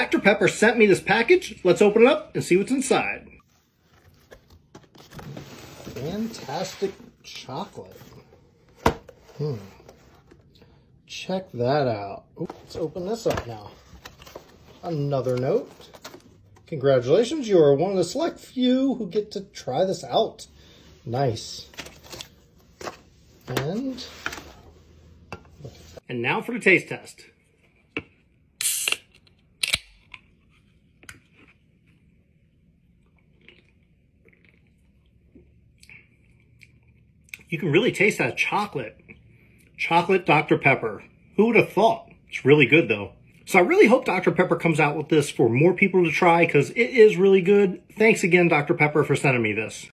Dr. Pepper sent me this package. Let's open it up and see what's inside. Fantastic chocolate. Check that out. Ooh, let's open this up now. Another note. Congratulations, you are one of the select few who get to try this out. Nice. And now for the taste test. You can really taste that chocolate. Chocolate Dr. Pepper. Who would have thought? It's really good though. So I really hope Dr. Pepper comes out with this for more people to try because it is really good. Thanks again, Dr. Pepper, for sending me this.